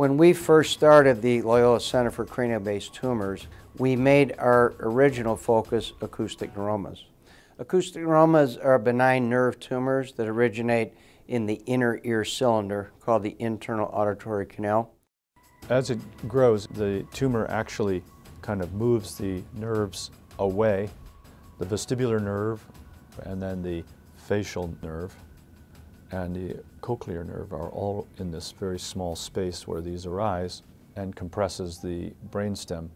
When we first started the Loyola Center for Craniobase Tumors, we made our original focus acoustic neuromas. Acoustic neuromas are benign nerve tumors that originate in the inner ear cylinder called the internal auditory canal. As it grows, the tumor actually kind of moves the nerves away, the vestibular nerve and then the facial nerve and the cochlear nerve are all in this very small space where these arise and compresses the brain stem.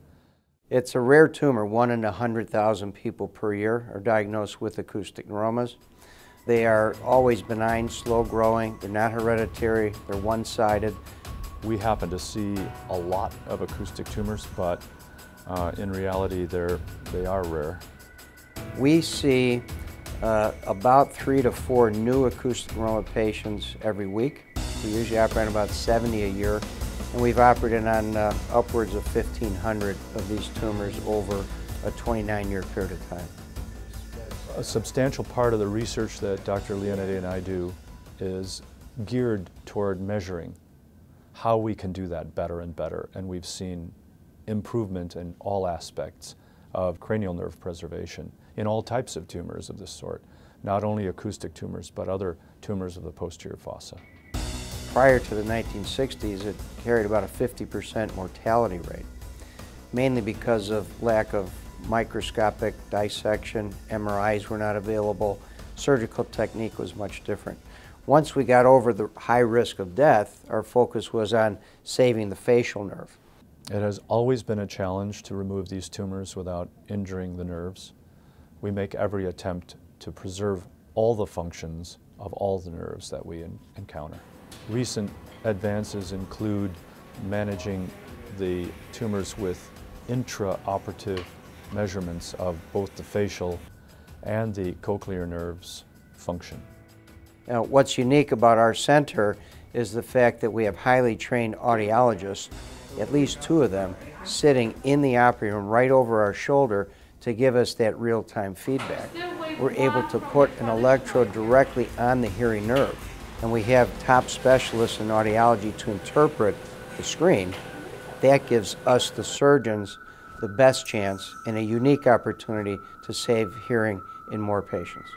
It's a rare tumor. 1 in 100,000 people per year are diagnosed with acoustic neuromas. They are always benign, slow growing, they're not hereditary, they're one-sided. We happen to see a lot of acoustic tumors, but in reality they are rare. We see about 3 to 4 new acoustic neuroma patients every week. We usually operate about 70 a year, and we've operated on upwards of 1,500 of these tumors over a 29-year period of time. A substantial part of the research that Dr. Leonetti and I do is geared toward measuring how we can do that better and better, and we've seen improvement in all aspects of cranial nerve preservation in all types of tumors of this sort, not only acoustic tumors but other tumors of the posterior fossa. Prior to the 1960s, it carried about a 50% mortality rate, mainly because of lack of microscopic dissection, MRIs were not available, surgical technique was much different. Once we got over the high risk of death, our focus was on saving the facial nerve. It has always been a challenge to remove these tumors without injuring the nerves. We make every attempt to preserve all the functions of all the nerves that we encounter. Recent advances include managing the tumors with intraoperative measurements of both the facial and the cochlear nerves function. Now, what's unique about our center is the fact that we have highly trained audiologists, at least 2 of them, sitting in the operating room right over our shoulder to give us that real-time feedback. We're able to put an electrode directly on the hearing nerve, and we have top specialists in audiology to interpret the screen. That gives us, the surgeons, the best chance and a unique opportunity to save hearing in more patients.